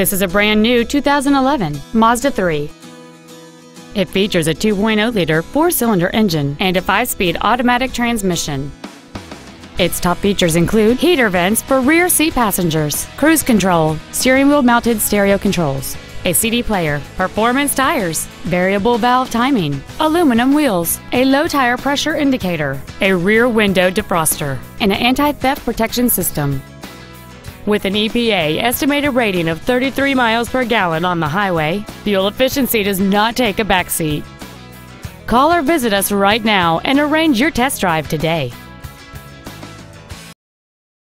This is a brand new 2011 Mazda 3. It features a 2.0-liter four-cylinder engine and a 5-speed automatic transmission. Its top features include heater vents for rear seat passengers, cruise control, steering wheel-mounted stereo controls, a CD player, performance tires, variable valve timing, aluminum wheels, a low tire pressure indicator, a rear window defroster, and an anti-theft protection system. With an EPA estimated rating of 33 miles per gallon on the highway, fuel efficiency does not take a backseat. Call or visit us right now and arrange your test drive today.